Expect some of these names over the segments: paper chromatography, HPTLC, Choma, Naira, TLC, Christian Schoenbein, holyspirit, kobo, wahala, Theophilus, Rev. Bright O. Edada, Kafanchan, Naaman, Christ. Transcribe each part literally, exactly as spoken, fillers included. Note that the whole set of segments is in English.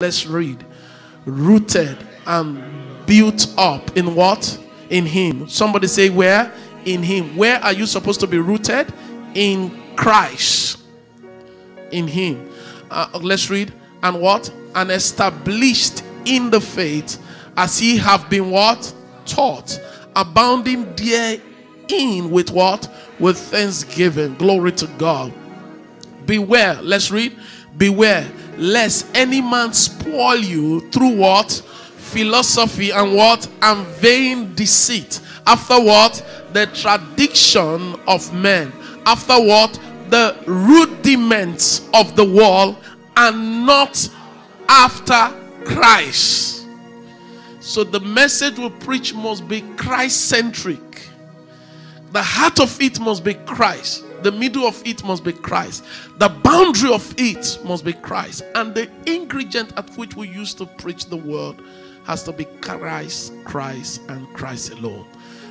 Let's read. Rooted and built up in what? In him. Somebody say where? In him. Where are you supposed to be rooted? In Christ. In him. Uh, let's read. And what? And established in the faith as ye have been what? Taught. Abounding therein with what? With thanksgiving. Glory to God. Beware. Let's read. Beware lest any man spoil you through what? Philosophy and what? And vain deceit. After what? The tradition of men. After what? The rudiments of the world, and not after Christ. So the message we preach must be Christ-centric. The heart of it must be Christ. The middle of it must be Christ. The boundary of it must be Christ. And the ingredient at which we use to preach the word has to be Christ, Christ, and Christ alone.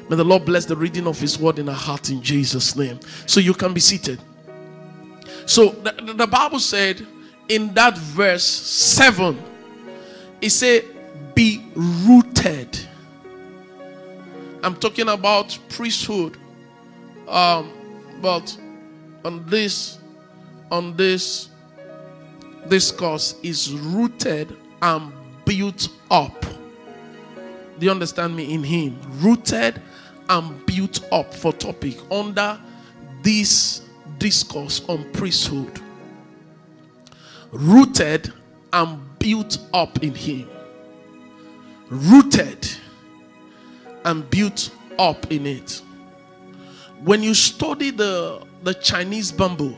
May the Lord bless the reading of his word in our heart in Jesus' name. So you can be seated. So the, the Bible said in that verse seven, it said, be rooted. I'm talking about priesthood. Um... But on this, on this discourse is rooted and built up. Do you understand me? In him. Rooted and built up for topic under this discourse on priesthood. Rooted and built up in him. Rooted and built up in it. When you study the, the Chinese bamboo,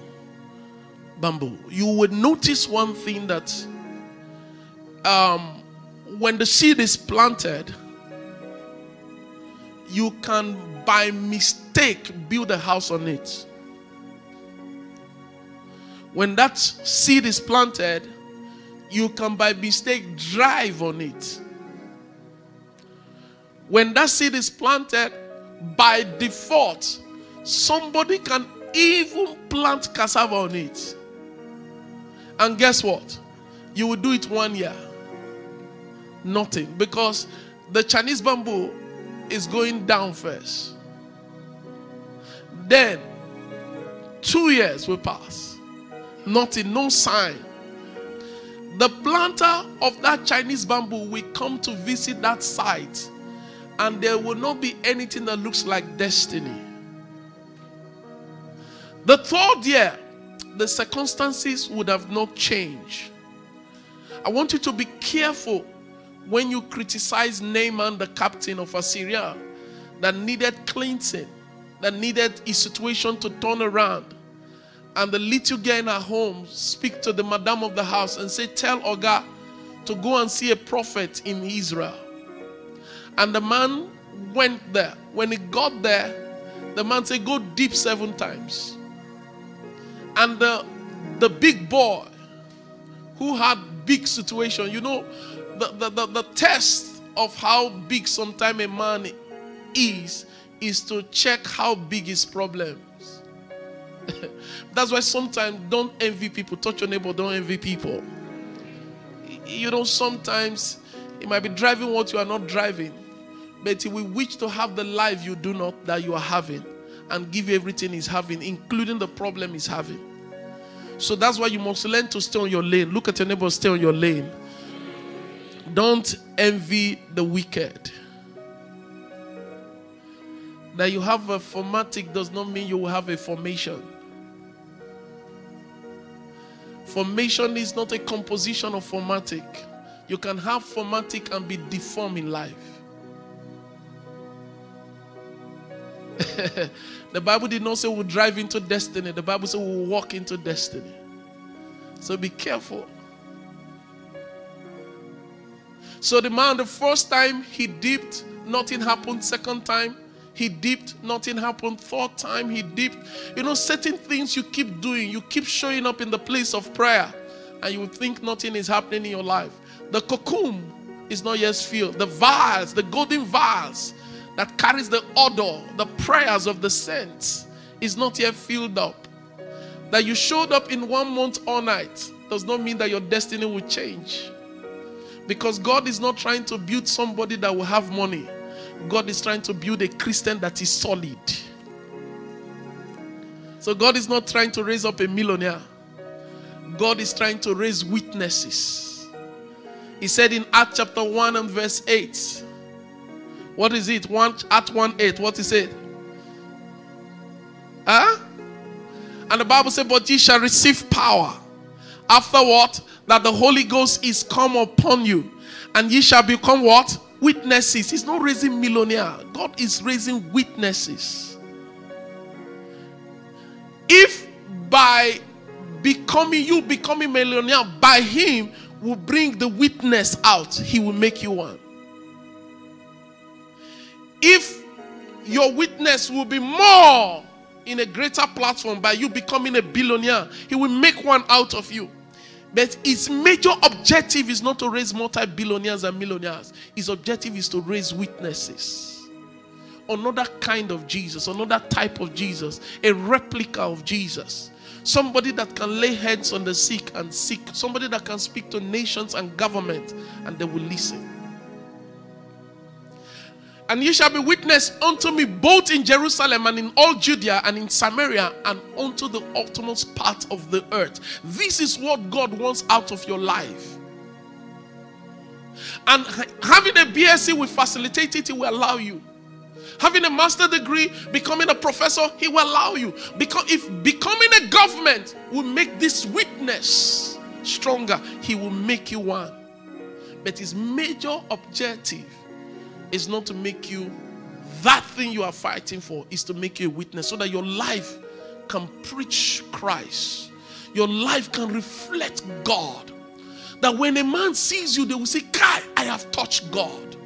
bamboo, you would notice one thing, that um, when the seed is planted, you can by mistake build a house on it. When that seed is planted, you can by mistake drive on it. When that seed is planted, by default, somebody can even plant cassava on it. And guess what? You will do it one year. Nothing. Because the Chinese bamboo is going down first. Then, two years will pass. Nothing. No sign. The planter of that Chinese bamboo will come to visit that site, and there will not be anything that looks like destiny. The third year, the circumstances would have not changed. I want you to be careful when you criticize Naaman, the captain of Assyria, that needed cleansing, that needed his situation to turn around. And the little girl in her home speak to the madam of the house and say, tell Oga to go and see a prophet in Israel. And the man went there. When he got there, the man said, go deep seven times. And the, the big boy who had big situation, you know, the, the, the, the test of how big sometimes a man is, is to check how big his problems. That's why sometimes don't envy people. Touch your neighbor, don't envy people. You know, sometimes it might be driving what you are not driving. But he will wish to have the life you do not, that you are having, and give everything he's having, including the problem he's having. So that's why you must learn to stay on your lane. Look at your neighbor, stay on your lane. Don't envy the wicked. That you have a formatic does not mean you will have a formation. Formation is not a composition of formatic. You can have formatic and be deformed in life. The Bible did not say we'll drive into destiny. The Bible said we'll walk into destiny. So be careful. So the man, the first time he dipped, nothing happened. Second time he dipped, nothing happened. Third time he dipped. You know, certain things you keep doing, you keep showing up in the place of prayer, and you think nothing is happening in your life. The cocoon is not yet filled. The vials, the golden vials that carries the odor, the prayers of the saints, is not yet filled up. That you showed up in one month all night does not mean that your destiny will change. Because God is not trying to build somebody that will have money. God is trying to build a Christian that is solid. So God is not trying to raise up a millionaire. God is trying to raise witnesses. He said in Acts chapter one and verse eight. What is it? One, Acts one eight. What is it? Huh? And the Bible said, but ye shall receive power. After what? That the Holy Ghost is come upon you. And ye shall become what? Witnesses. He's not raising millionaire. God is raising witnesses. If by becoming you becoming millionaire by him will bring the witness out, he will make you one. If your witness will be more in a greater platform by you becoming a billionaire, he will make one out of you. But his major objective is not to raise multi-billionaires and millionaires. His objective is to raise witnesses. Another kind of Jesus, another type of Jesus, a replica of Jesus. Somebody that can lay hands on the sick and sick. Somebody that can speak to nations and government and they will listen. And ye shall be witness unto me both in Jerusalem and in all Judea and in Samaria and unto the uttermost part of the earth. This is what God wants out of your life. And having a B S c will facilitate it, it will allow you. Having a master degree, becoming a professor, he will allow you. Because if becoming a government will make this witness stronger, he will make you one. But his major objective is not to make you that thing you are fighting for, is to make you a witness so that your life can preach Christ. Your life can reflect God. That when a man sees you, they will say, Kai, I have touched God.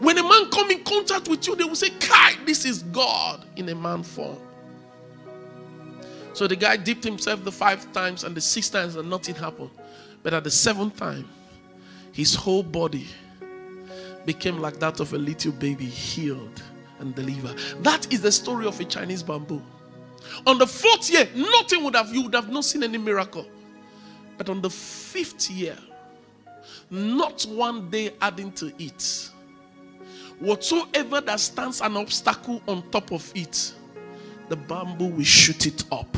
When a man comes in contact with you, they will say, Kai, this is God in a man form. So the guy dipped himself the five times and the six times and nothing happened. But at the seventh time, his whole body became like that of a little baby, healed and delivered. That is the story of a Chinese bamboo. On the fourth year, nothing would have, you would have not seen any miracle. But on the fifth year, not one day adding to it, whatsoever that stands an obstacle on top of it, the bamboo will shoot it up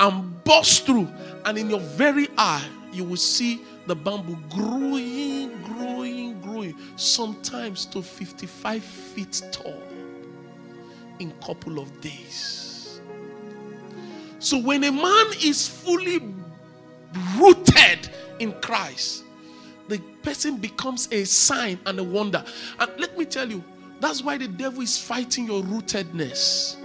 and burst through. And in your very eye, you will see the bamboo growing, growing, growing, sometimes to fifty-five feet tall in a couple of days. So when a man is fully rooted in Christ, the person becomes a sign and a wonder. And let me tell you, that's why the devil is fighting your rootedness.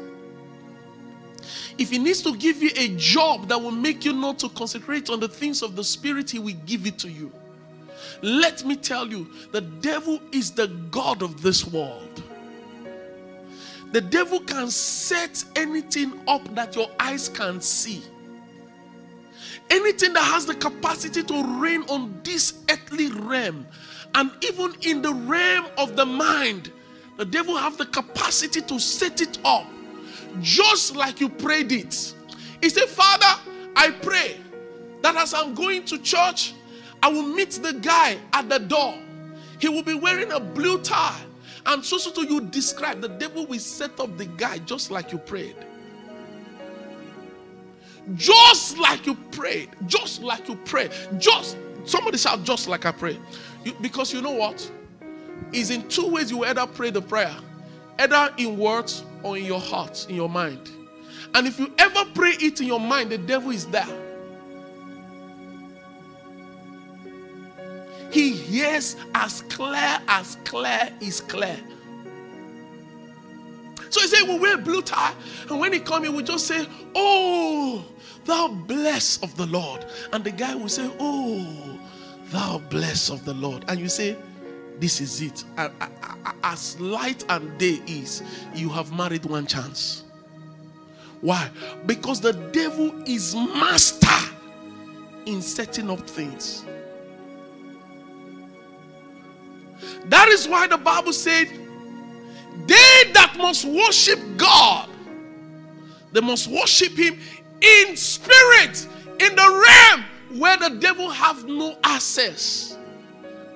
If he needs to give you a job that will make you not to concentrate on the things of the spirit, he will give it to you. Let me tell you, the devil is the god of this world. The devil can set anything up that your eyes can see. Anything that has the capacity to reign on this earthly realm, and even in the realm of the mind, the devil have the capacity to set it up just like you prayed it. He said, Father, I pray that as I'm going to church, I will meet the guy at the door. He will be wearing a blue tie. And so, so to you describe, the devil will set up the guy just like you prayed. Just like you prayed, just like you prayed, just somebody shout, just like I pray. You, because you know what? Is in two ways you either pray the prayer, either in words or in your heart, in your mind. And if you ever pray it in your mind, the devil is there. He hears as clear as clear is clear. So he said, we'll wear a blue tie, and when he comes, he will just say, oh, thou bless of the Lord. And the guy will say, oh, thou bless of the Lord. And you say, this is it. As light and day is, you have married one chance. Why? Because the devil is master in setting up things. That is why the Bible said, they that must worship God, they must worship him in spirit, in the realm where the devil have no access,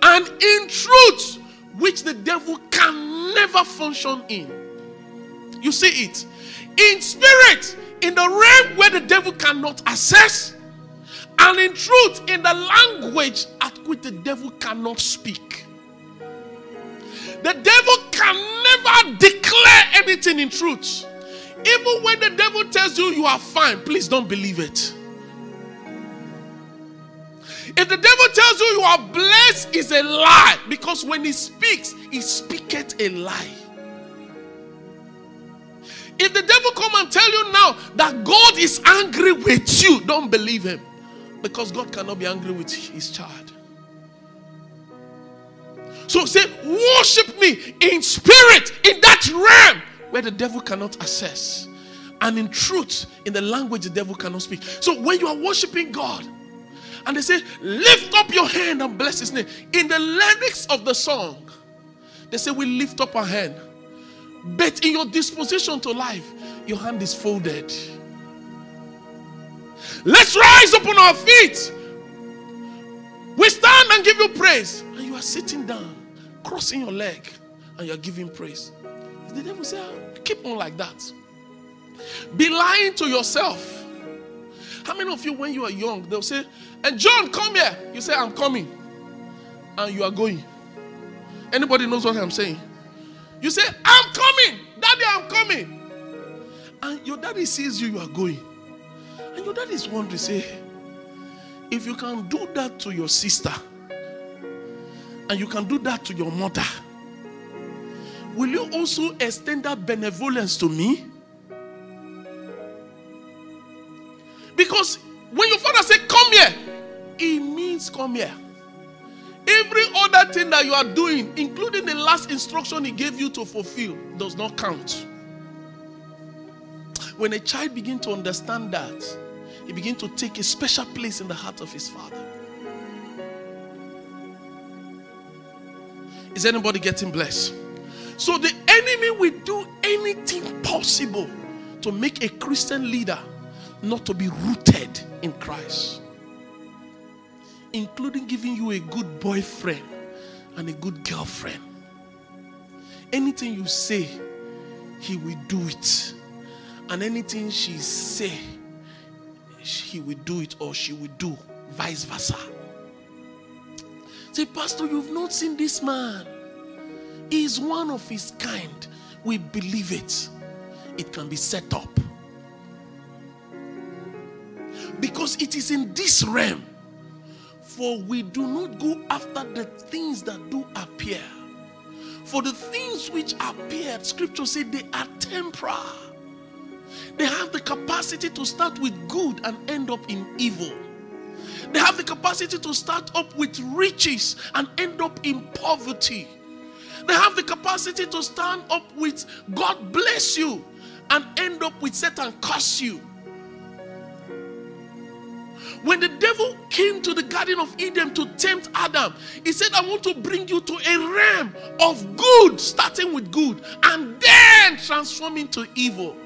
and in truth which the devil can never function in. You see it in spirit, in the realm where the devil cannot access, and in truth in the language at which the devil cannot speak. The devil can never declare anything in truth. Even when the devil tells you you are fine, please don't believe it. If the devil tells you you are blessed, it's a lie. Because when he speaks, he speaketh a lie. If the devil come and tell you now that God is angry with you, don't believe him. Because God cannot be angry with his child. So say, worship me in spirit, in that realm where the devil cannot access, and in truth, in the language the devil cannot speak. So when you are worshiping God, and they say, lift up your hand and bless his name. In the lyrics of the song, they say, we lift up our hand. But in your disposition to life, your hand is folded. Let's rise upon our feet. We stand and give you praise. And you are sitting down, crossing your leg, and you are giving praise. The devil says, keep on like that. Be lying to yourself. How many of you, when you are young, they'll say, and John, come here. You say, I'm coming. And you are going. Anybody knows what I'm saying? You say, I'm coming. Daddy, I'm coming. And your daddy sees you, you are going. And your daddy is wondering, say, if you can do that to your sister, and you can do that to your mother, will you also extend that benevolence to me? Because when your father says, come here, it means come here. Every other thing that you are doing, including the last instruction he gave you to fulfill, does not count. When a child begins to understand that, he begins to take a special place in the heart of his father. Is anybody getting blessed? So the enemy will do anything possible to make a Christian leader not to be rooted in Christ, including giving you a good boyfriend and a good girlfriend. Anything you say, he will do it, and anything she say, he will do it, or she will do, vice versa. Say, Pastor, you've not seen this man. He is one of his kind. We believe it. It can be set up. Because it is in this realm, for we do not go after the things that do appear. For the things which appear, scripture says they are temporal. They have the capacity to start with good and end up in evil. They have the capacity to start up with riches and end up in poverty. They have the capacity to stand up with God bless you and end up with Satan curse you. When the devil came to the Garden of Eden to tempt Adam, he said, I want to bring you to a realm of good, starting with good, and then transforming to evil.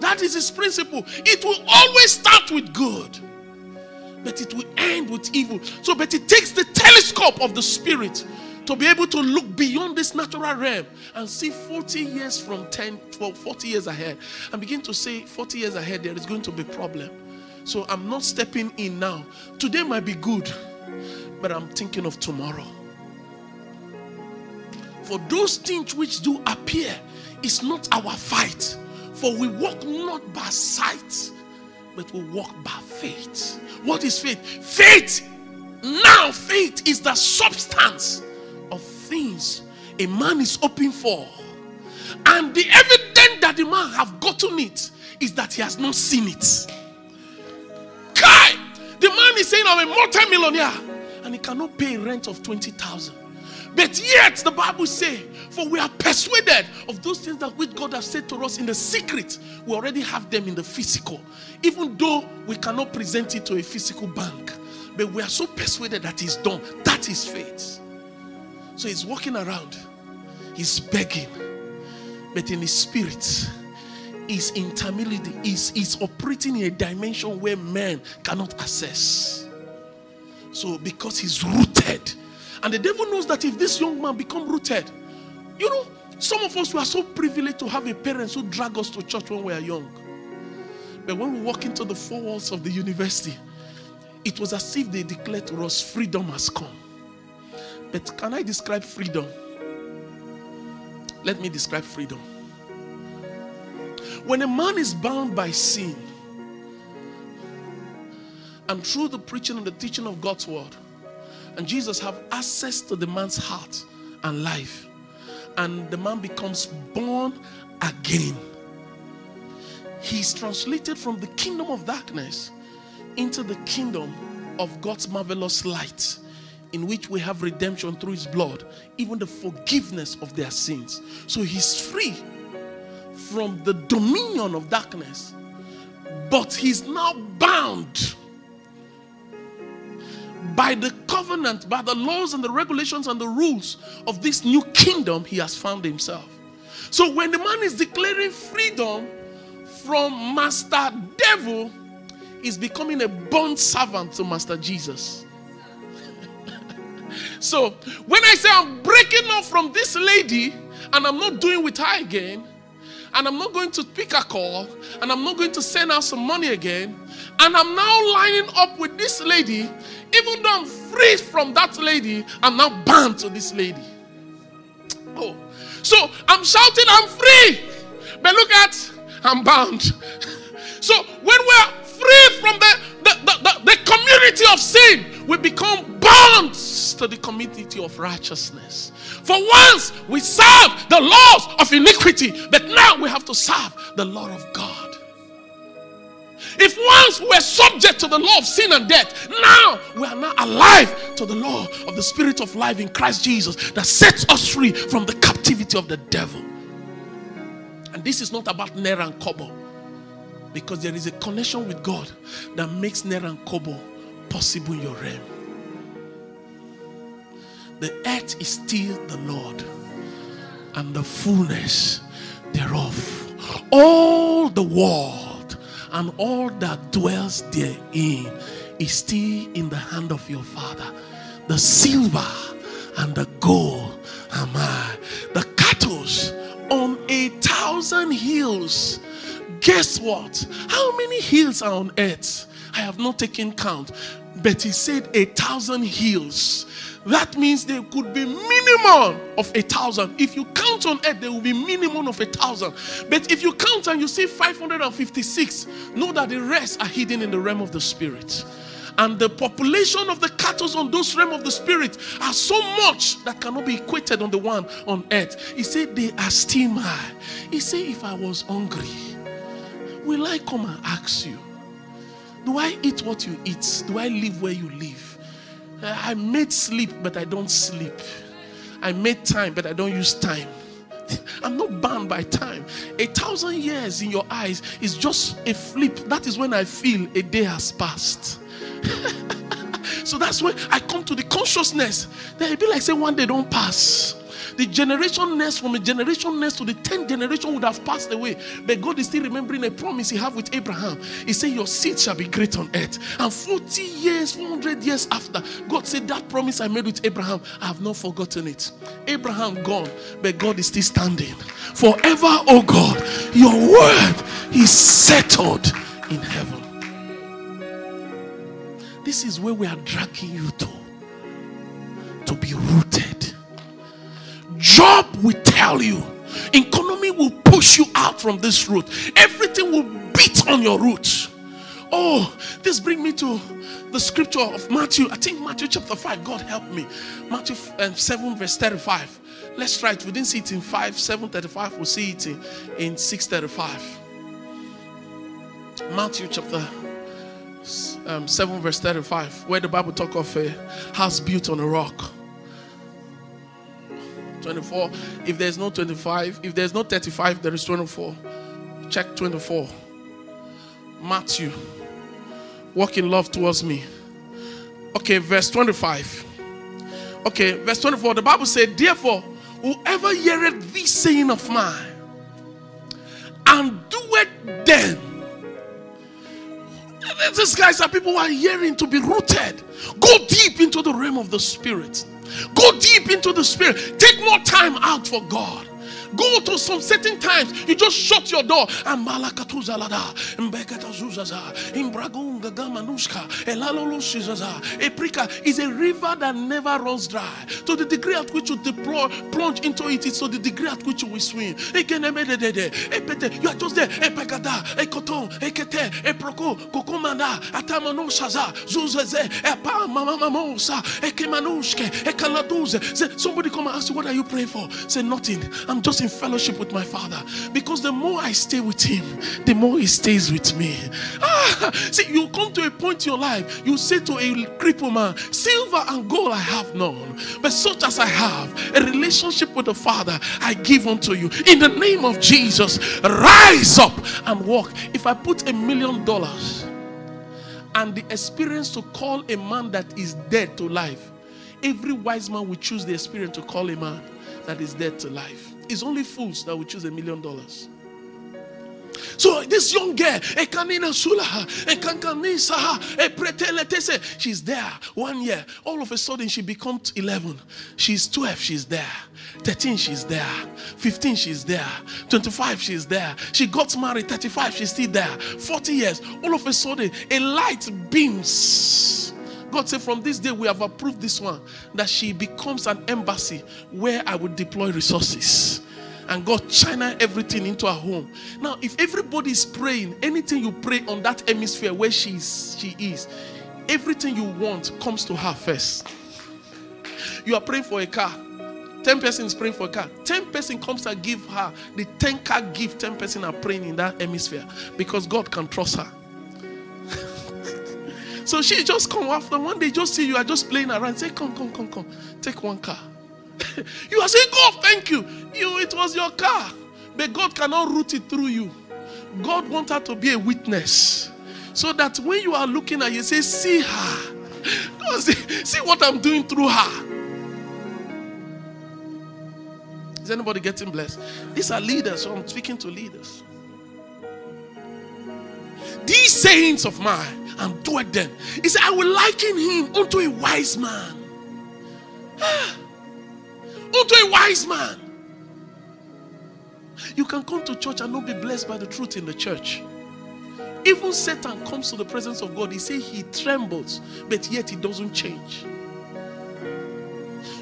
That is his principle. It will always start with good, but it will end with evil. So, but it takes the telescope of the Spirit to be able to look beyond this natural realm and see forty years from ten, twelve, forty years ahead, and begin to say, forty years ahead, there is going to be a problem. So I'm not stepping in now. Today might be good, but I'm thinking of tomorrow. For those things which do appear, it's not our fight. For we walk not by sight, but we walk by faith. What is faith? Faith! Now faith is the substance of things a man is hoping for. And the evidence that the man have gotten it is that he has not seen it. The man is saying, I'm a multi-millionaire, and he cannot pay rent of twenty thousand. But yet, the Bible says, for we are persuaded of those things that which God has said to us in the secret. We already have them in the physical. Even though we cannot present it to a physical bank, but we are so persuaded that it's done. That is faith. So he's walking around. He's begging. But in his spirit, is intermediate is is operating in a dimension where man cannot access. So because he's rooted. And the devil knows that if this young man become rooted, you know, some of us, we are so privileged to have a parent who drag us to church when we are young. But when we walk into the four walls of the university, it was as if they declared to us, freedom has come. But can I describe freedom? Let me describe freedom. When a man is bound by sin, and through the preaching and the teaching of God's word, and Jesus have access to the man's heart and life, and the man becomes born again, he's translated from the kingdom of darkness into the kingdom of God's marvelous light, in which we have redemption through his blood, even the forgiveness of their sins. So he's free from the dominion of darkness, but he's now bound by the covenant, by the laws and the regulations and the rules of this new kingdom he has found himself. So when the man is declaring freedom from Master Devil, he's becoming a bond servant to Master Jesus. So when I say I'm breaking off from this lady and I'm not doing with her again, and I'm not going to pick a call, and I'm not going to send out some money again, and I'm now lining up with this lady, even though I'm free from that lady, I'm now bound to this lady. Oh, so I'm shouting, I'm free, but look at, I'm bound. So when we're free from the, the, the, the, the community of sin, we become bound to the community of righteousness. For once, we serve the laws of iniquity, but now we have to serve the law of God. If once we were subject to the law of sin and death, now we are now alive to the law of the Spirit of life in Christ Jesus that sets us free from the captivity of the devil. And this is not about naira and kobo, because there is a connection with God that makes naira and kobo possible in your realm. The earth is still the Lord, and the fullness thereof, all the world and all that dwells therein is still in the hand of your Father. The silver and the gold am I, the cattle on a thousand hills. Guess what? How many hills are on earth? I have not taken count, but he said a thousand hills. That means there could be minimum of a thousand. If you count on earth, there will be minimum of a thousand. But if you count and you see five hundred fifty-six, know that the rest are hidden in the realm of the spirit. And the population of the cattle on those realm of the spirit are so much that cannot be equated on the one on earth. He said they are still mine. He said, if I was hungry, will I come and ask you? Do I eat what you eat? Do I live where you live? I made sleep, but I don't sleep. I made time, but I don't use time. I'm not bound by time. A thousand years in your eyes is just a flip. That is when I feel a day has passed. So that's when I come to the consciousness that it'd be like, say, one day don't pass. The generation next from a generation next to the tenth generation would have passed away. But God is still remembering a promise he had with Abraham. He said, your seed shall be great on earth. And forty years, one hundred years after, God said, that promise I made with Abraham, I have not forgotten it. Abraham gone, but God is still standing. Forever, oh God, your word is settled in heaven. This is where we are dragging you to. To be rooted. Job will tell you. Economy will push you out from this route. Everything will beat on your route. Oh, this brings me to the scripture of Matthew. I think Matthew chapter five. God help me. Matthew seven verse thirty-five. Let's try it. We didn't see it in five, seven thirty-five. We'll see it in, in six thirty-five. Matthew chapter um, seven verse thirty-five. Where the Bible talks of a house built on a rock. twenty-four. If there's no twenty-five, if there's no thirty-five, there is twenty-four. Check twenty-four. Matthew, walk in love towards me. Okay, verse twenty-five. Okay, verse twenty-four. The Bible said, therefore, whoever heareth this saying of mine and doeth them, These guys are people who are yearning to be rooted. Go deep into the realm of the Spirit. Go deep into the Spirit. Take more time out for God. Go to some certain times. You just shut your door. And is a river that never runs dry. To the degree at which you deploy, plunge into it, it's to the degree at which you will swim. You are just there. Somebody come and ask you, what are you praying for? Say, nothing. I'm just in fellowship with my Father, because the more I stay with Him, the more He stays with me. Ah, see, you come to a point in your life, you say to a cripple man, silver and gold I have none, but such as I have, a relationship with the Father, I give unto you. In the name of Jesus, rise up and walk. If I put a million dollars and the experience to call a man that is dead to life, every wise man will choose the experience to call a man that is dead to life. It's only fools that will choose a million dollars. So this young girl, she's there one year. All of a sudden, she becomes eleven. She's twelve, she's there. thirteen, she's there. fifteen, she's there. twenty-five, she's there. She got married. thirty-five, she's still there. forty years. All of a sudden, a light beams. God said, from this day we have approved this one, that she becomes an embassy where I would deploy resources. And God channel everything into her home. Now, if everybody is praying, anything you pray on that hemisphere where she is, she is, everything you want comes to her first. You are praying for a car. ten persons praying for a car. ten person comes and give her the ten car gift. ten person are praying in that hemisphere because God can trust her. So she just come after one day, just see you are just playing around. Say, come, come, come, come. Take one car. You are saying, God, thank you. You, it was your car. But God cannot route it through you. God wants her to be a witness. So that when you are looking at her, you say, see her. No, see, see what I'm doing through her. Is anybody getting blessed? These are leaders, so I'm speaking to leaders. These sayings of mine, and toward them. He said, I will liken him unto a wise man. Unto a wise man. You can come to church and not be blessed by the truth in the church. Even Satan comes to the presence of God. He says he trembles, but yet he doesn't change.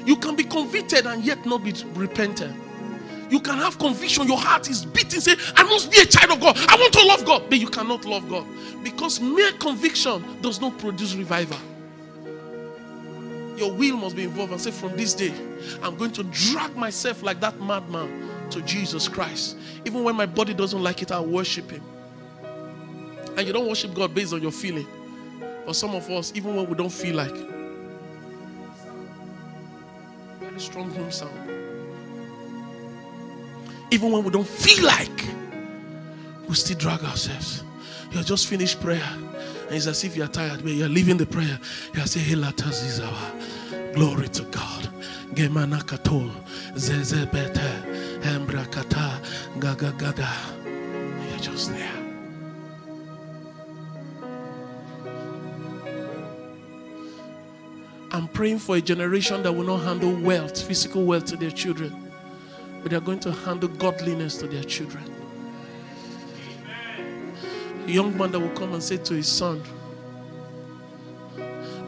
You can be convicted and yet not be repentant. You can have conviction. Your heart is beating. Say, I must be a child of God. I want to love God. But you cannot love God. Because mere conviction does not produce revival. Your will must be involved and say, from this day, I'm going to drag myself like that madman to Jesus Christ. Even when my body doesn't like it, I'll worship Him. And you don't worship God based on your feeling. For some of us, even when we don't feel like. Very strong home sound. Even when we don't feel like, we still drag ourselves. You have just finished prayer, and it's as if you are tired, but you are leaving the prayer. You are saying, glory to God. You are just there. I'm praying for a generation that will not handle wealth, physical wealth to their children. But they are going to handle godliness to their children. Amen. A young man that will come and say to his son,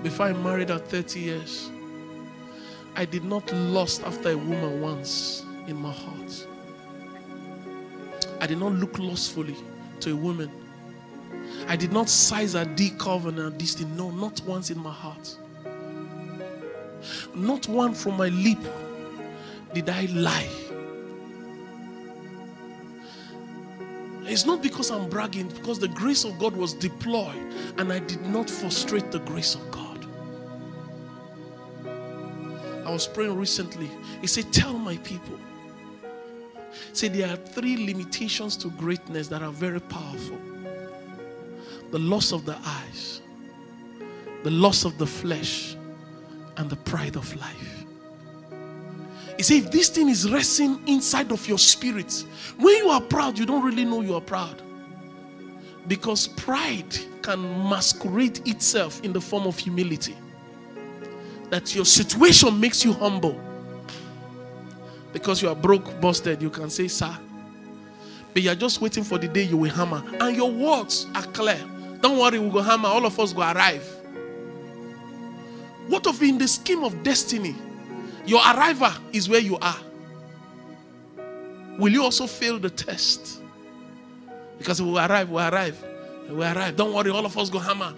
before I married at thirty years, I did not lust after a woman once in my heart. I did not look lustfully to a woman. I did not size her D curve and her D thing. No, not once in my heart. Not one from my lip did I lie. It's not because I'm bragging, because the grace of God was deployed and I did not frustrate the grace of God. I was praying recently. He said, tell my people. He said, there are three limitations to greatness that are very powerful. The loss of the eyes, the loss of the flesh, and the pride of life. He said, if this thing is resting inside of your spirit, when you are proud, you don't really know you are proud. Because pride can masquerade itself in the form of humility. That your situation makes you humble. Because you are broke, busted, you can say, sir. But you are just waiting for the day you will hammer. And your words are clear. Don't worry, we will hammer. All of us will arrive. What of in the scheme of destiny? Your arrival is where you are. Will you also fail the test? Because we will arrive, we will arrive, we will arrive. Don't worry, all of us go hammer.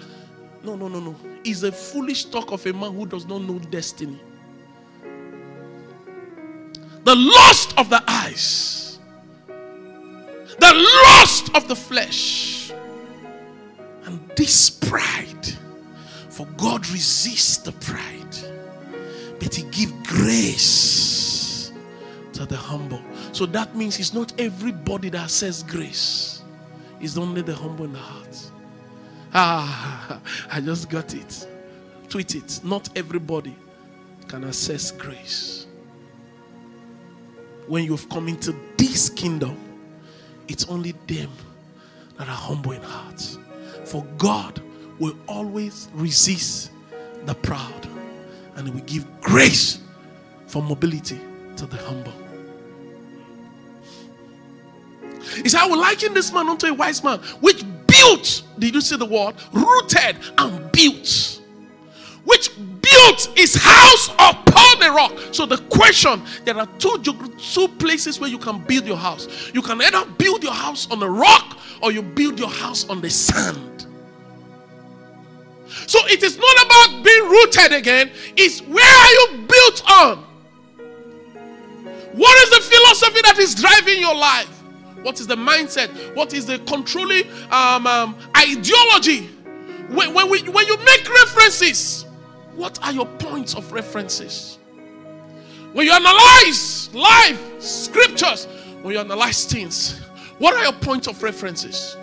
No, no, no, no. It's a foolish talk of a man who does not know destiny. The lust of the eyes, the lust of the flesh, and this pride. For God resists the pride, but He gives grace to the humble. So that means it's not everybody that says grace. It's only the humble in the heart. Ah, I just got it. Tweet it. Not everybody can access grace. When you've come into this kingdom, it's only them that are humble in heart. For God will always resist the proud, and will give grace for mobility to the humble. He said, I will liken this man unto a wise man, which built, did you see the word? Rooted and built. Which built his house upon a rock. So the question, there are two, two places where you can build your house. You can either build your house on a rock, or you build your house on the sand. So it is not about being rooted again. It's where are you built on? What is the philosophy that is driving your life? What is the mindset? What is the controlling um, um, ideology? When, when, we, when you make references, what are your points of references? When you analyze life, scriptures, when you analyze things, what are your points of references?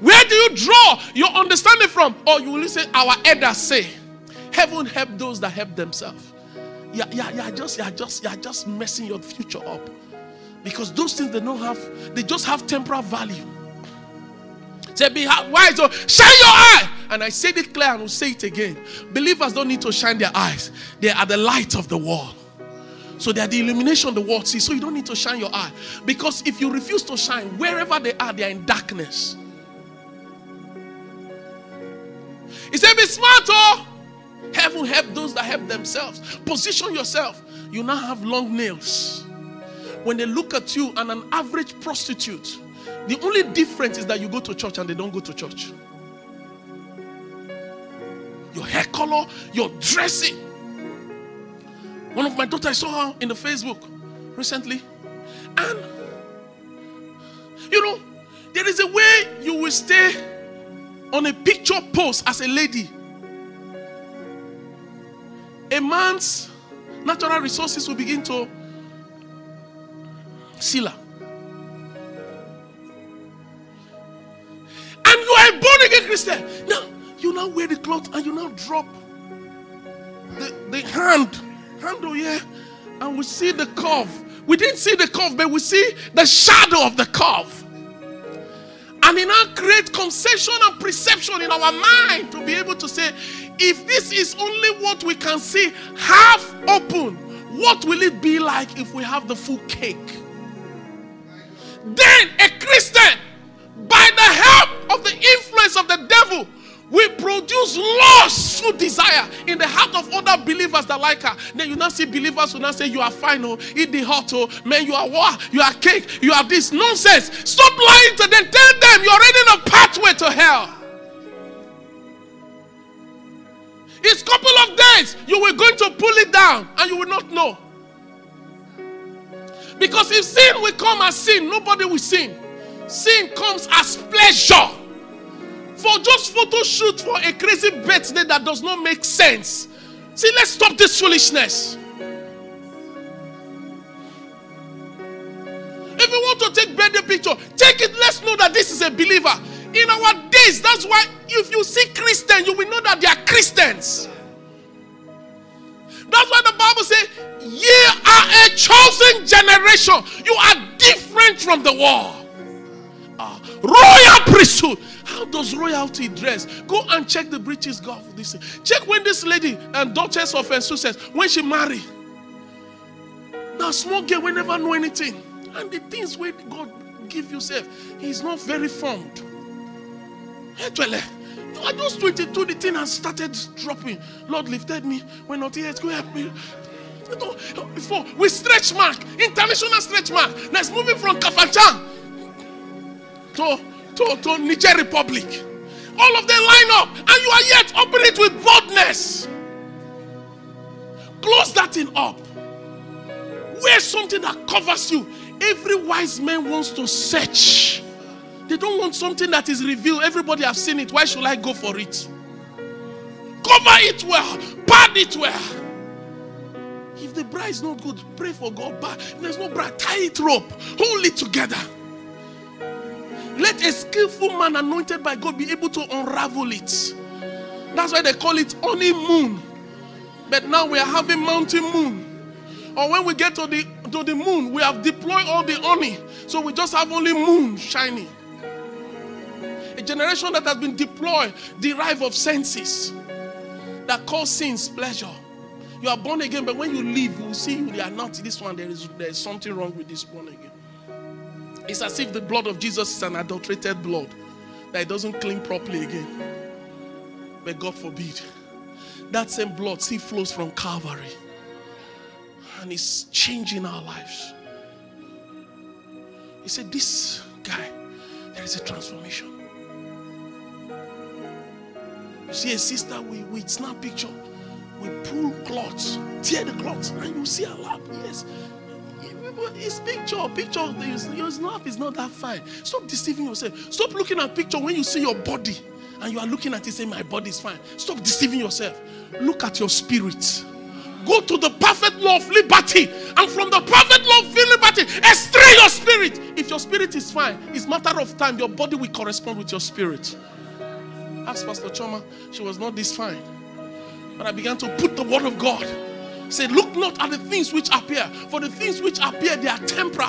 Where do you draw your understanding from? Or you will say, our elders say, heaven help those that help themselves. Yeah, yeah, yeah, just, yeah, just, yeah, just messing your future up. Because those things they don't have, they just have temporal value. Say, be wise, or shine your eye. And I said it clear and will say it again. Believers don't need to shine their eyes. They are the light of the world. So they are the illumination the world sees. So you don't need to shine your eye. Because if you refuse to shine, wherever they are, they are in darkness. He said, be smart, oh. Heaven help those that help themselves. Position yourself. You now have long nails. When they look at you and an average prostitute, the only difference is that you go to church and they don't go to church. Your hair color, your dressing. One of my daughters, I saw her in the Facebook recently. And, you know, there is a way you will stay on a picture post as a lady. A man's natural resources will begin to seal her. And you are a born-again Christian. Now, you now wear the cloth and you now drop the, the hand, handle here, and we see the curve. We didn't see the curve, but we see the shadow of the curve. And it now creates conception and perception in our mind to be able to say, if this is only what we can see half open, what will it be like if we have the full cake? Then a Christian, by the help of the influence of the devil, will produce lustful desire in the heart of other believers that like her. Then you now see believers who now say, you are fine, oh, eat the hot, oh, man, you are war, you are cake, you are this nonsense. Stop lying to them. Tell them you're already in a pathway to hell. It's a couple of days, you were going to pull it down and you will not know. Because if sin will come as sin, nobody will sin. Sin comes as pleasure. For just photo shoot for a crazy birthday that does not make sense. See, let's stop this foolishness. If you want to take birthday picture, take it. Let's know that this is a believer. In our days, that's why if you see Christians, you will know that they are Christians. That's why the Bible says, ye are a chosen generation. You are different from the world. Uh, royal priesthood. How does royalty dress? Go and check the British Gulf. This check when this lady and Duchess of Sussex, when she married. Now, small girl, we never know anything. And the things where God give yourself, he's not very formed. Actually, I just twenty-two, the thing has started dropping. Lord lifted me. When not yet, go help me. Before we stretch mark, international stretch mark. Let's move it from Kafanchan to, to, to Niger Republic. All of them line up, and you are yet opening it with boldness. Close that thing up. Wear something that covers you. Every wise man wants to search. They don't want something that is revealed. Everybody has seen it. Why should I go for it? Cover it well. Pad it well. If the bra is not good, pray for God. But if there's no bra, tie it rope. Hold it together. Let a skillful man anointed by God be able to unravel it. That's why they call it honeymoon. But now we are having mountain moon. Or when we get to the to the moon, we have deployed all the honey. So we just have only moon shining. A generation that has been deployed, derived of senses, that cause sins pleasure. You are born again, but when you leave, you will see you are not this one. There is, there is something wrong with this born again. It's as if the blood of Jesus is an adulterated blood, that it doesn't clean properly again. But God forbid. That same blood still flows from Calvary. And it's changing our lives. He said, this guy, there is a transformation. You see a sister with, with snap picture, we pull cloths, tear the cloths, and you see a lap. Yes. It's picture. Picture. Your snap is not that fine. Stop deceiving yourself. Stop looking at picture when you see your body and you are looking at it saying, my body is fine. Stop deceiving yourself. Look at your spirit. Go to the perfect law of liberty, and from the perfect law of liberty, extray your spirit. If your spirit is fine, it's a matter of time. Your body will correspond with your spirit. Ask Pastor Choma. She was not this fine. But I began to put the word of God. Say, look not at the things which appear, for the things which appear, they are temporal.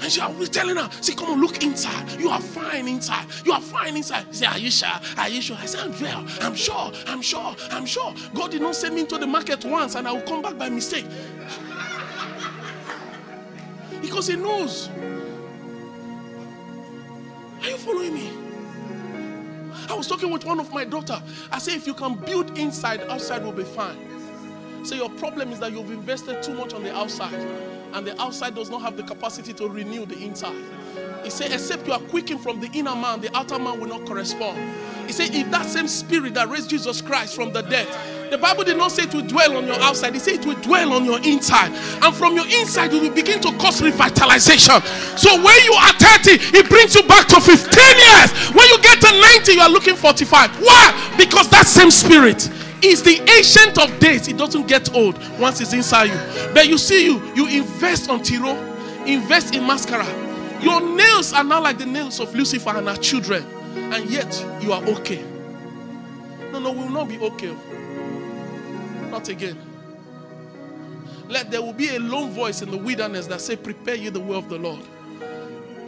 And she was telling her, say, come on, look inside. You are fine inside. You are fine inside. She said, are you sure? Are you sure? I said, I'm well. I'm sure. I'm sure. I'm sure. God did not send me into the market once and I will come back by mistake. Because he knows. Are you following me? I was talking with one of my daughters. I said, if you can build inside, outside will be fine. So your problem is that you've invested too much on the outside. And the outside does not have the capacity to renew the inside. He said, except you are quickened from the inner man, the outer man will not correspond. He said, if that same spirit that raised Jesus Christ from the dead, the Bible did not say it will dwell on your outside. It said it will dwell on your inside. And from your inside, it will begin to cause revitalization. So when you are thirty, it brings you back to fifteen years. When you get to ninety, you are looking forty-five. Why? Because that same spirit is the ancient of days. It doesn't get old once it's inside you. But you see you, you invest on tiro, invest in mascara. Your nails are now like the nails of Lucifer and her children. And yet, you are okay. No, no, we will not be okay. Not again. Let there will be a lone voice in the wilderness that say, prepare you the way of the Lord.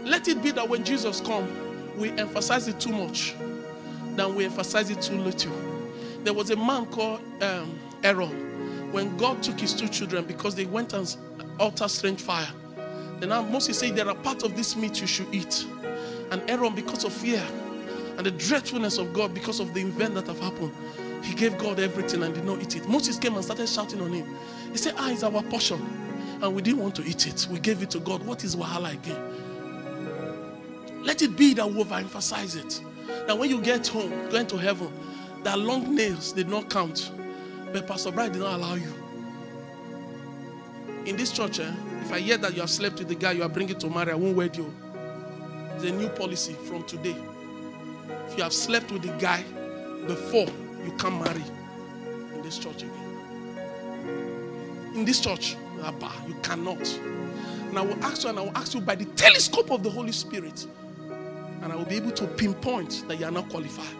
Let it be that when Jesus comes, we emphasize it too much, then we emphasize it too little. There was a man called um, Aaron. When God took his two children because they went and altered strange fire, then Moses said, there are parts of this meat you should eat. And Aaron, because of fear and the dreadfulness of God, because of the event that have happened, he gave God everything and did not eat it. Moses came and started shouting on him. He said, ah, it's our portion. And we didn't want to eat it. We gave it to God. What is wahala again? Let it be that we overemphasize it. That when you get home, going to heaven, that long nails did not count. But Pastor Bright did not allow you. In this church, eh, if I hear that you have slept with the guy you are bringing to marry, I won't wed you. It's a new policy from today. If you have slept with the guy before, you can't marry in this church again. In this church, you cannot. And I will ask you, and I will ask you by the telescope of the Holy Spirit, and I will be able to pinpoint that you are not qualified.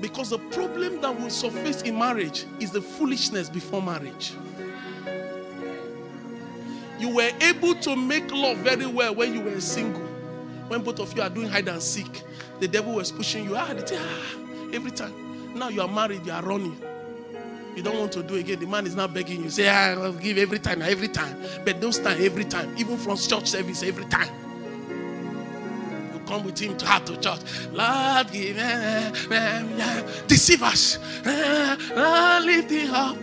Because the problem that will surface in marriage is the foolishness before marriage. You were able to make love very well when you were single, when both of you are doing hide and seek. The devil was pushing you. Ah, every time. Now you are married, you are running. You don't want to do again. The man is now begging you. Say, I will give every time, every time. But don't stand every time. Even from church service, every time. You come with him to have to church. Lord, give deceive us. Lift him up.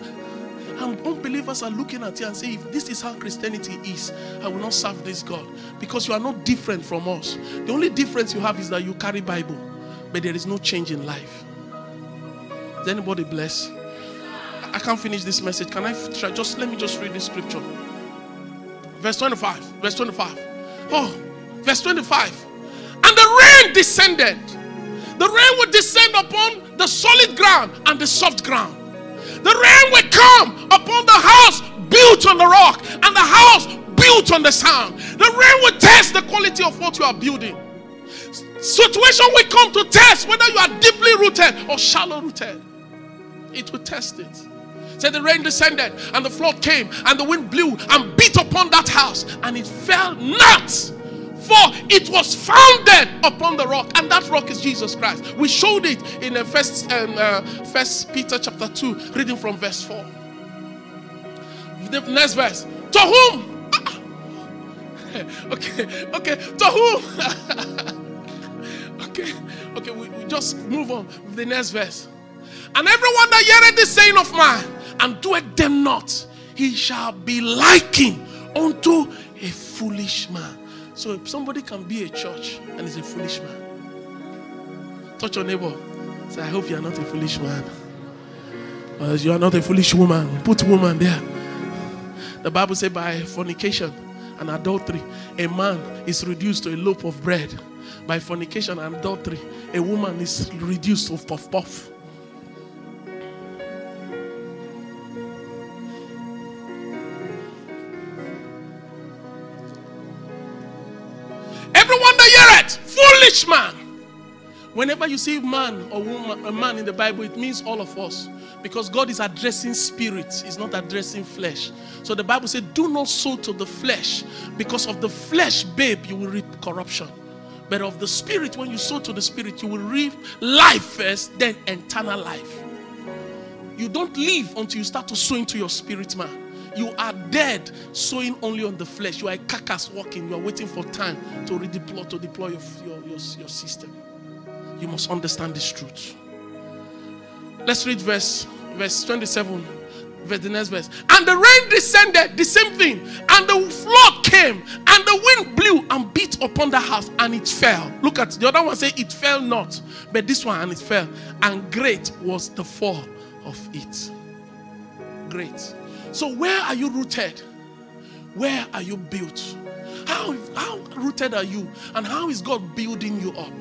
And unbelievers are looking at you and say, if this is how Christianity is, I will not serve this God. Because you are not different from us. The only difference you have is that you carry Bible. But there is no change in life. Is anybody blessed? I can't finish this message. Can I try? Just let me just read this scripture. Verse twenty-five. Verse twenty-five. Oh, verse twenty-five. And the rain descended. The rain would descend upon the solid ground and the soft ground. The rain would come upon the house built on the rock and the house built on the sand. The rain would test the quality of what you are building. Situation will come to test whether you are deeply rooted or shallow rooted. It will test it. So the rain descended and the flood came and the wind blew and beat upon that house and it fell not, for it was founded upon the rock, and that rock is Jesus Christ. We showed it in the first, um, uh, first Peter chapter two, reading from verse four. The next verse. To whom? Ah. okay, okay. To whom? okay, okay. We, we just move on with the next verse. And everyone that heareth the saying of man and doeth them not, he shall be likened unto a foolish man. So if somebody can be a church and is a foolish man, touch your neighbor. Say, I hope you are not a foolish man. Or you are not a foolish woman. Put woman there. The Bible says by fornication and adultery, a man is reduced to a loaf of bread. By fornication and adultery, a woman is reduced to puff puff. Foolish man. Whenever you see man or woman, a man in the Bible, it means all of us. Because God is addressing spirits, He's not addressing flesh. So the Bible says, do not sow to the flesh. Because of the flesh, babe, you will reap corruption. But of the spirit, when you sow to the spirit, you will reap life first, then eternal life. You don't live until you start to sow into your spirit man. You are dead, sowing only on the flesh. You are a carcass walking. You are waiting for time to redeploy, to deploy your, your, your, your system. You must understand this truth. Let's read verse, verse twenty-seven, verse, the next verse. And the rain descended, the same thing. And the flood came, and the wind blew and beat upon the house, and it fell. Look at the other one, say, it fell not. But this one, and it fell. And great was the fall of it. Great. So where are you rooted? Where are you built? How, how rooted are you? And how is God building you up?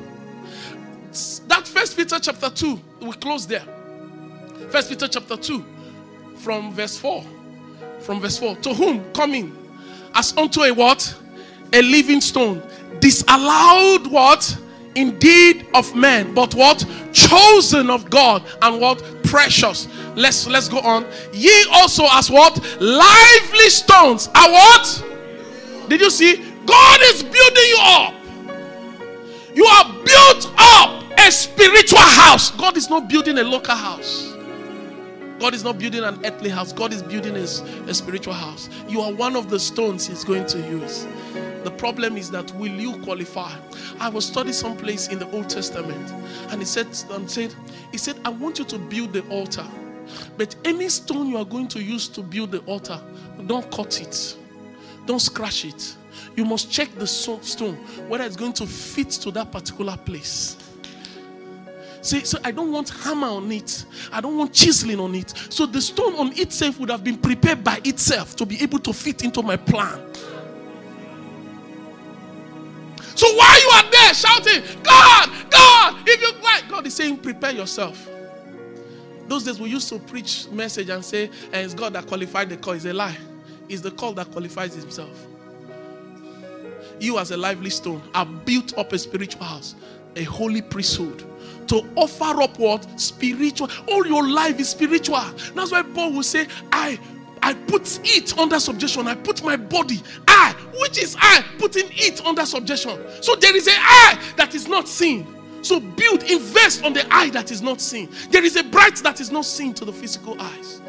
That First Peter chapter two, we close there. First Peter chapter two, from verse four. From verse four. To whom coming as unto a what? A living stone. Disallowed what? Indeed of men, but what? Chosen of God, and what? Precious. Let's let's go on. Ye also as what? Lively stones. Are what? Did you see? God is building you up. You are built up a spiritual house. God is not building a local house. God is not building an earthly house. God is building a, a spiritual house. You are one of the stones He's going to use. The problem is that will you qualify? I was studying someplace in the Old Testament, and he said, and said, he said, I want you to build the altar. But any stone you are going to use to build the altar, don't cut it. Don't scratch it. You must check the stone, whether it's going to fit to that particular place. See, so I don't want hammer on it. I don't want chiseling on it. So the stone on itself would have been prepared by itself to be able to fit into my plan. So while you are there shouting, God, God, if you like, God is saying, prepare yourself. Those days we used to preach message and say, and it's God that qualified the call. It's a lie. It's the call that qualifies Himself. You as a lively stone are built up a spiritual house, a holy priesthood, to offer up what? Spiritual. All your life is spiritual. That's why Paul will say, I I put it under subjection. I put my body, I, which is I, putting it under subjection. So there is an I that is not sin. So build, invest on the eye that is not seen. There is a bright that is not seen to the physical eyes.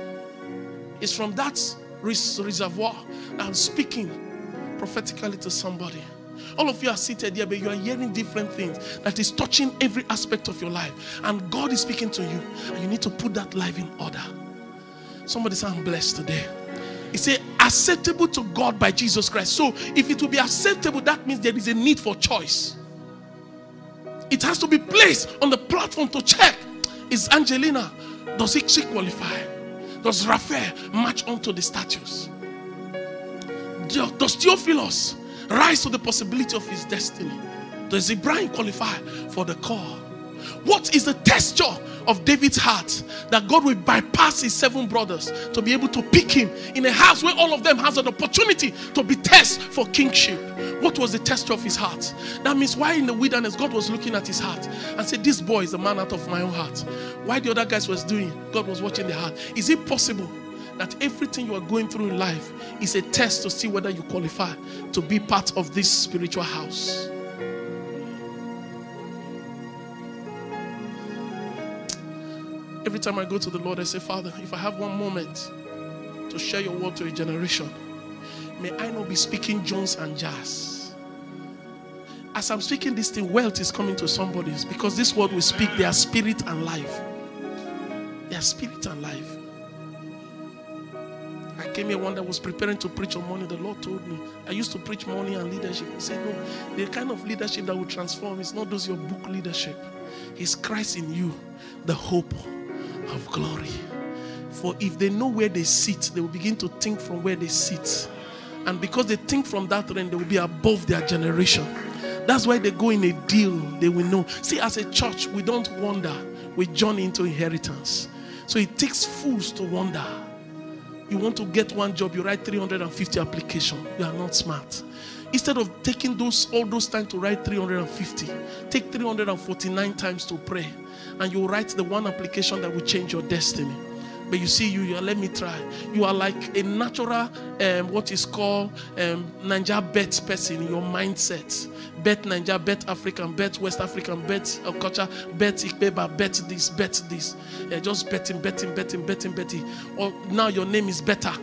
It's from that reservoir that I'm speaking prophetically to somebody. All of you are seated here, but you are hearing different things that is touching every aspect of your life. And God is speaking to you, and you need to put that life in order. Somebody say, I'm blessed today. He said, acceptable to God by Jesus Christ. So if it will be acceptable, that means there is a need for choice. It has to be placed on the platform to check. Is Angelina, does it, she qualify? Does Raphael match onto the status? Does Theophilus rise to the possibility of his destiny? Does Ibrahim qualify for the call? What is the texture of David's heart that God will bypass his seven brothers to be able to pick him in a house where all of them has an opportunity to be tested for kingship? What was the texture of his heart? That means why in the wilderness God was looking at his heart and said, this boy is the man out of my own heart. Why the other guys was doing, God was watching the heart. Is it possible that everything you are going through in life is a test to see whether you qualify to be part of this spiritual house? Every time I go to the Lord, I say, Father, if I have one moment to share your word to a generation, may I not be speaking Jones and Jazz. As I'm speaking this thing, wealth is coming to somebody's, because this word will speak their spirit and life. Their spirit and life. I came here one day, I was preparing to preach on money. The Lord told me, I used to preach money and leadership. He said, no, the kind of leadership that will transform is not those your book leadership. It's Christ in you, the hope of glory. For if they know where they sit, they will begin to think from where they sit, and because they think from that realm, they will be above their generation. That's why they go in a deal. They will know. See, as a church, we don't wander, we journey into inheritance. So it takes fools to wander. You want to get one job, you write three hundred fifty applications. You are not smart. Instead of taking those all those time to write three hundred fifty, take three hundred forty-nine times to pray, and you write the one application that will change your destiny. But you see, you, you let me try. You are like a natural, um, what is called um, Niger bet person in your mindset. Bet Niger, bet African, bet West African, bet uh, culture, bet Ikbeba, bet this, bet this. Yeah, just betting, betting, betting, betting, betting. Or now your name is better.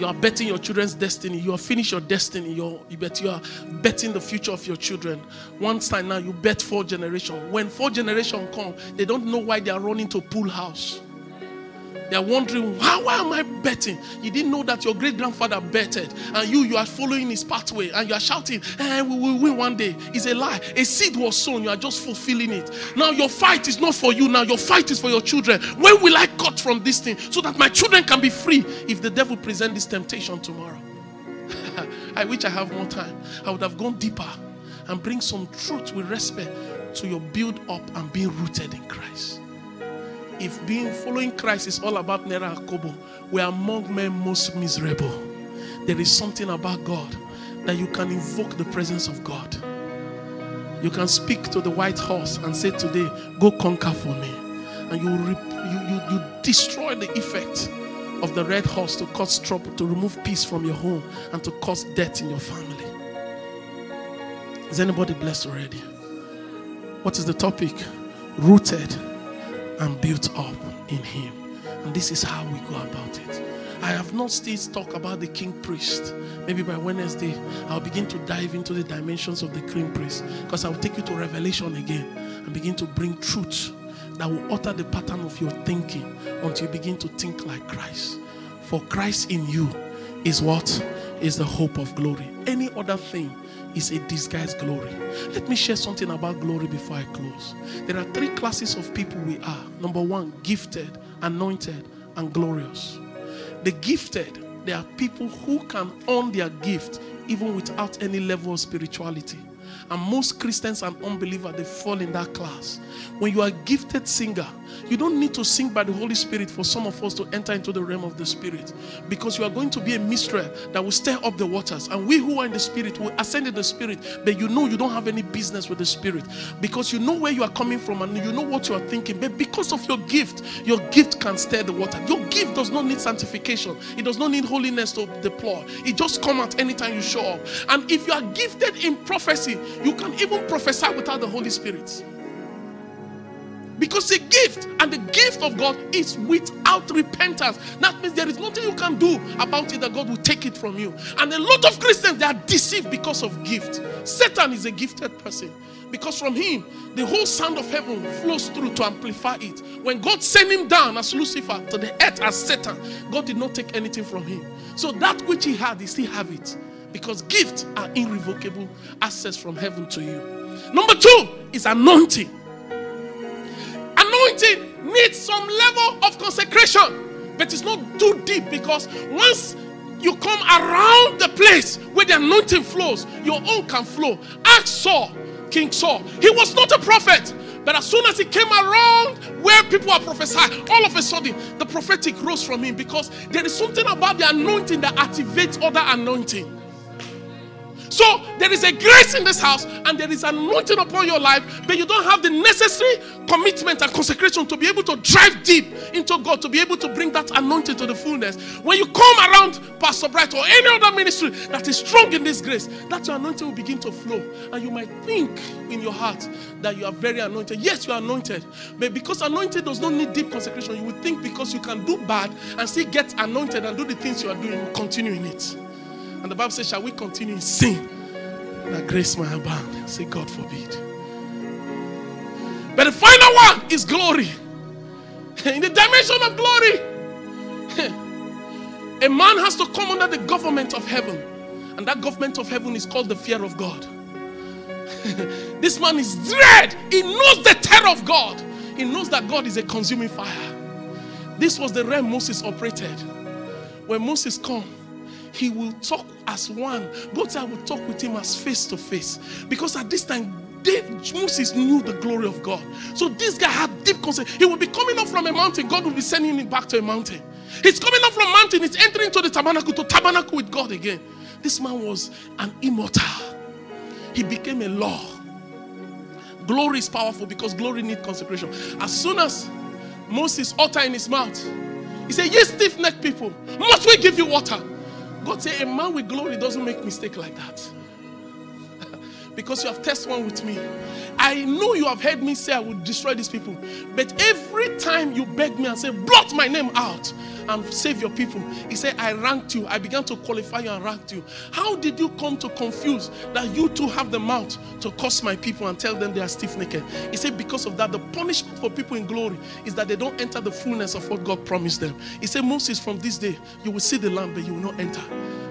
You are betting your children's destiny. You have finished your destiny. You, are, you bet. You are betting the future of your children. One time now, you bet four generations. When four generations come, they don't know why they are running to pool house. They are wondering, why, why am I betting? You didn't know that your great-grandfather betted, and you, you are following his pathway, and you are shouting, eh, we will win one day. It's a lie. A seed was sown. You are just fulfilling it. Now, your fight is not for you. Now, your fight is for your children. When will I cut from this thing so that my children can be free if the devil presents this temptation tomorrow? I wish I have more time. I would have gone deeper and bring some truth with respect to your build-up and being rooted in Christ. If being following Christ is all about Naira and Kobo, we are among men most miserable. There is something about God that you can invoke the presence of God. You can speak to the white horse and say, today, go conquer for me. And you, you, you, you destroy the effect of the red horse to cause trouble, to remove peace from your home, and to cause death in your family. Is anybody blessed already? What is the topic? Rooted and built up in him. And this is how we go about it. I have not still talked about the king priest. Maybe by Wednesday, I'll begin to dive into the dimensions of the king priest, because I'll take you to Revelation again and begin to bring truth that will alter the pattern of your thinking until you begin to think like Christ. For Christ in you is what? Is the hope of glory. Any other thing is a disguised glory. Let me share something about glory before I close. There are three classes of people we are. Number one, gifted, anointed, and glorious. The gifted, they are people who can own their gift even without any level of spirituality. And most Christians and unbelievers, they fall in that class. When you are a gifted singer, you don't need to sing by the Holy Spirit for some of us to enter into the realm of the Spirit, because you are going to be a minstrel that will stir up the waters. And we who are in the Spirit will ascend in the Spirit, but you know you don't have any business with the Spirit, because you know where you are coming from and you know what you are thinking. But because of your gift, your gift can stir the water. Your gift does not need sanctification. It does not need holiness to deploy. It just comes out anytime you show up. And if you are gifted in prophecy, You can even prophesy without the Holy Spirit. Because a gift, and the gift of God is without repentance. That means there is nothing you can do about it that God will take it from you. And a lot of Christians, they are deceived because of gift. Satan is a gifted person. Because from him, the whole sound of heaven flows through to amplify it. When God sent him down as Lucifer to the earth as Satan, God did not take anything from him. So that which he had, he still have it. Because gifts are irrevocable access from heaven to you. Number two is anointing. Anointing needs some level of consecration, but it's not too deep, because once you come around the place where the anointing flows, your own can flow. Ask Saul, King Saul. He was not a prophet, but as soon as he came around where people are prophesying, all of a sudden the prophetic rose from him, because there is something about the anointing that activates other anointing. So there is a grace in this house, and there is anointing upon your life, but you don't have the necessary commitment and consecration to be able to drive deep into God, to be able to bring that anointing to the fullness. When you come around Pastor Bright or any other ministry that is strong in this grace, that your anointing will begin to flow. And you might think in your heart that you are very anointed. Yes, you are anointed, but because anointed does not need deep consecration, you would think because you can do bad and still get anointed and do the things you are doing, you will continue in it. And the Bible says, shall we continue in sin that grace may abound? Say, God forbid. But the final one is glory. In the dimension of glory, a man has to come under the government of heaven. And that government of heaven is called the fear of God. This man is dread. He knows the terror of God. He knows that God is a consuming fire. This was the realm Moses operated. When Moses comes, he will talk as one. God will talk with him as face to face. Because at this time, David, Moses knew the glory of God. So this guy had deep concern. He will be coming up from a mountain. God will be sending him back to a mountain. He's coming up from a mountain. He's entering to the tabernacle, to tabernacle with God again. This man was an immortal. He became a law. Glory is powerful because glory needs consecration. As soon as Moses uttered in his mouth, he said, "Ye stiff-necked people, must we give you water?" God said, a man with glory doesn't make mistake like that. Because you have tested one with me. I know you have heard me say I will destroy these people. But every time you beg me and say, blot my name out and save your people. He said, I ranked you. I began to qualify you and ranked you. How did you come to confuse that you too have the mouth to curse my people and tell them they are stiff-necked? He said, because of that, the punishment for people in glory is that they don't enter the fullness of what God promised them. He said, Moses, from this day, you will see the land, but you will not enter.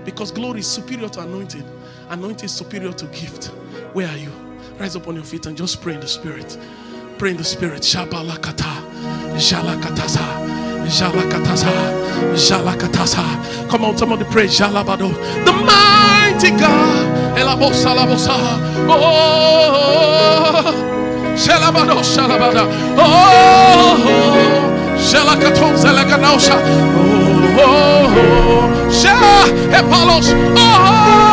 Because glory is superior to anointing. Anointing is superior to gift. Where are you? Rise up on your feet and just pray in the Spirit. Pray in the Spirit. Shabalakata, Shalakatasa. Jalakatasa, Jalakatasa. Come on, somebody pray. Jalabado. The mighty God. Elabosa, Labosa. Oh, Jalabado, Jalabada. Oh, Jalakaton, Zalakanosa. Oh, Jalapalos. Oh.